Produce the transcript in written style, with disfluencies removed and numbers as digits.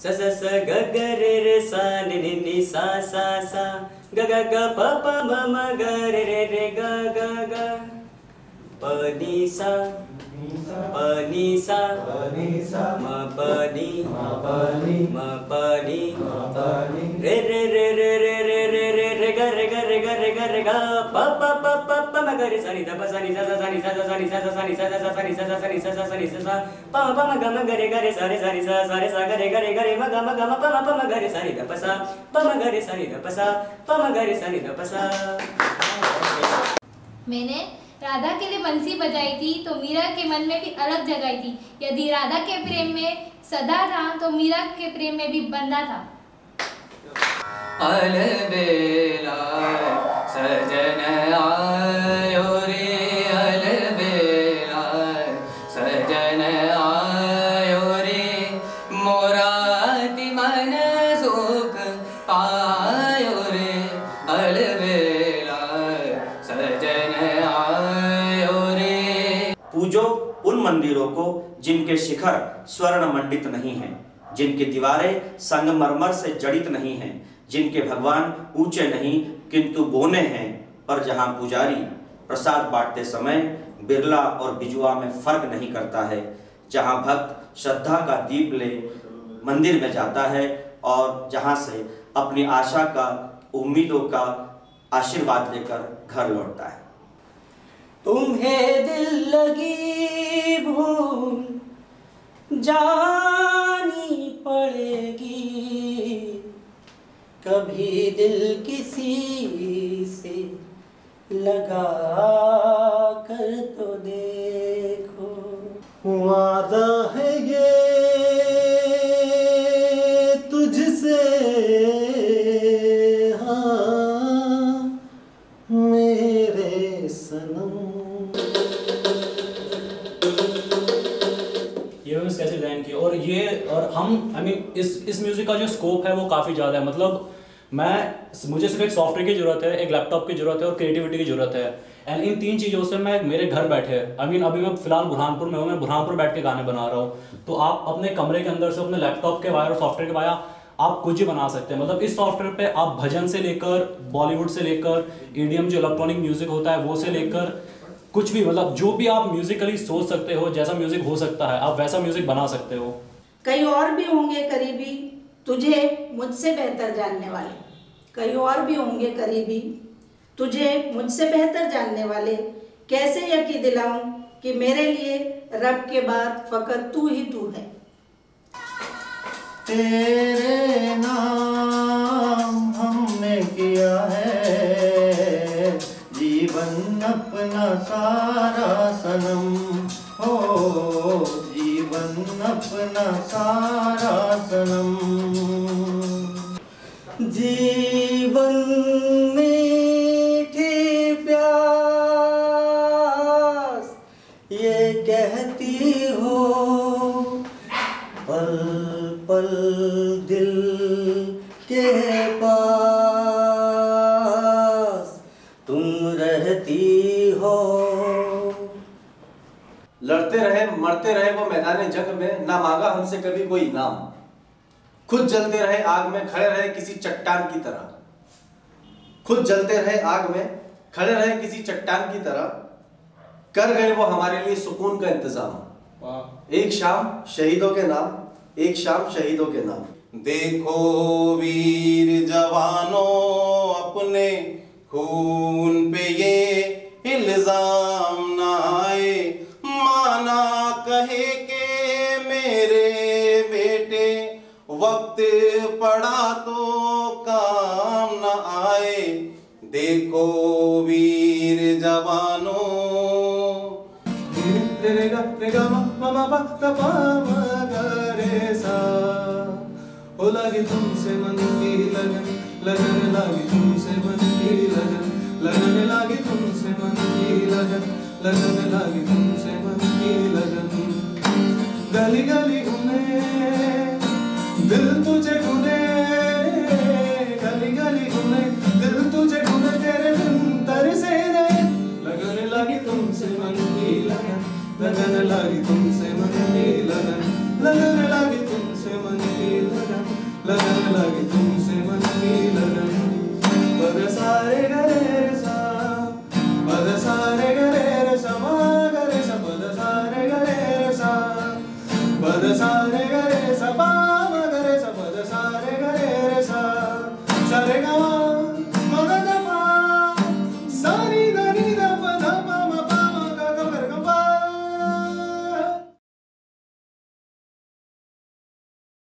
स स स ग ग रे रे सा नि नि नि सा सा सा ग ग ग प प म म ग रे रे रे ग ग ग प नि सा प नि सा म प नि म प नि रे रे रे रे रे रे रे रे रे ग रे ग रे ग रे ग रे ग प प प प प म ग रे सा नि ध प सा नि सा सा नि सा सा नि सा सा नि सा सा सा नि सा सा नि सा सा नि सा सा प प म ग रे ग रे सा रे सा ग रे म ग म प ग रे सा नि ध प सा प म ग रे सा नि ध प सा प म ग रे सा नि ध प सा। मैंने राधा के लिए बंसी बजाई थी तो मीरा के मन में भी अलग जगाई थी। यदि राधा के प्रेम में सदा था तो मीरा के प्रेम में भी बंधा था। अलबेला सजन आयो रे अलबेला सजन आयो रे मोरा मन सुख आयो रे अलबेला सजन पूजो उन मंदिरों को जिनके शिखर स्वर्ण मंडित नहीं हैं, जिनकी दीवारें संगमरमर से जड़ित नहीं हैं, जिनके भगवान ऊंचे नहीं किंतु बौने हैं, पर जहां पुजारी प्रसाद बांटते समय बिरला और बिजुआ में फर्क नहीं करता है, जहां भक्त श्रद्धा का दीप ले मंदिर में जाता है और जहां से अपनी आशा का उम्मीदों का आशीर्वाद लेकर घर लौटता है। तुम्हें दिल लगी भूल जानी पड़ेगी, कभी दिल किसी से लगा कर तो देखो। वादा है ये तुझसे हाँ मेरे सनम। कैसे डिजाइन किया और ये और हम आई मीन इस म्यूजिक का जो स्कोप है वो काफ़ी ज़्यादा है। मतलब मुझे सिर्फ एक सॉफ्टवेयर की ज़रूरत है, एक लैपटॉप की ज़रूरत है और क्रिएटिविटी की ज़रूरत है। एंड इन तीन चीज़ों से मैं मेरे घर बैठे अभी मैं फिलहाल बुरहानपुर में हूँ, मैं बुरहानपुर बैठ के गाने बना रहा हूँ। तो आप अपने कमरे के अंदर से अपने लैपटॉप के वायर और सॉफ्टवेयर के वायर आप कुछ ही बना सकते हैं। मतलब इस सॉफ्टवेयर पे आप भजन से लेकर बॉलीवुड से लेकर EDM जो इलेक्ट्रॉनिक म्यूजिक होता है वो से लेकर कुछ भी, मतलब जो भी आप म्यूजिकली सोच सकते हो, जैसा म्यूजिक हो सकता है आप वैसा म्यूजिक बना सकते हो। कई और भी होंगे करीबी तुझे मुझसे बेहतर जानने वाले, कई और भी होंगे करीबी तुझे मुझसे बेहतर जानने वाले। कैसे यकीन दिलाऊं कि मेरे लिए रब के बाद फकत तू ही तू है। तेरे नाम हमने किया है जीवन अपना सारा सनम, हो जीवन अपना सारा सनम। जीवन मीठी प्यास ये कहती हो, पल पल दिल के पास तुम रहती हो। लड़ते रहे मरते रहे वो मैदान जंग में, ना मांगा हमसे कभी कोई नाम। खुद जलते रहे आग में खड़े रहे किसी चट्टान की तरह, खुद जलते रहे आग में खड़े रहे किसी चट्टान की तरह। कर गए वो हमारे लिए सुकून का इंतजाम, एक शाम शहीदों के नाम, एक शाम शहीदों के नाम। देखो वीर जवानों अपने खून पे ये इल्जाम ना आए, माना कहे के मेरे बेटे वक्त पड़ा तो काम न आए। देखो वीर जवानों हो लगी तुमसे मन की लगन, लगन लगी तुमसे मन की लगन, लगन लगी तुमसे मन की लगन, लगन लगी तुमसे मन की लगन। गली गली घूमे दिल तुझे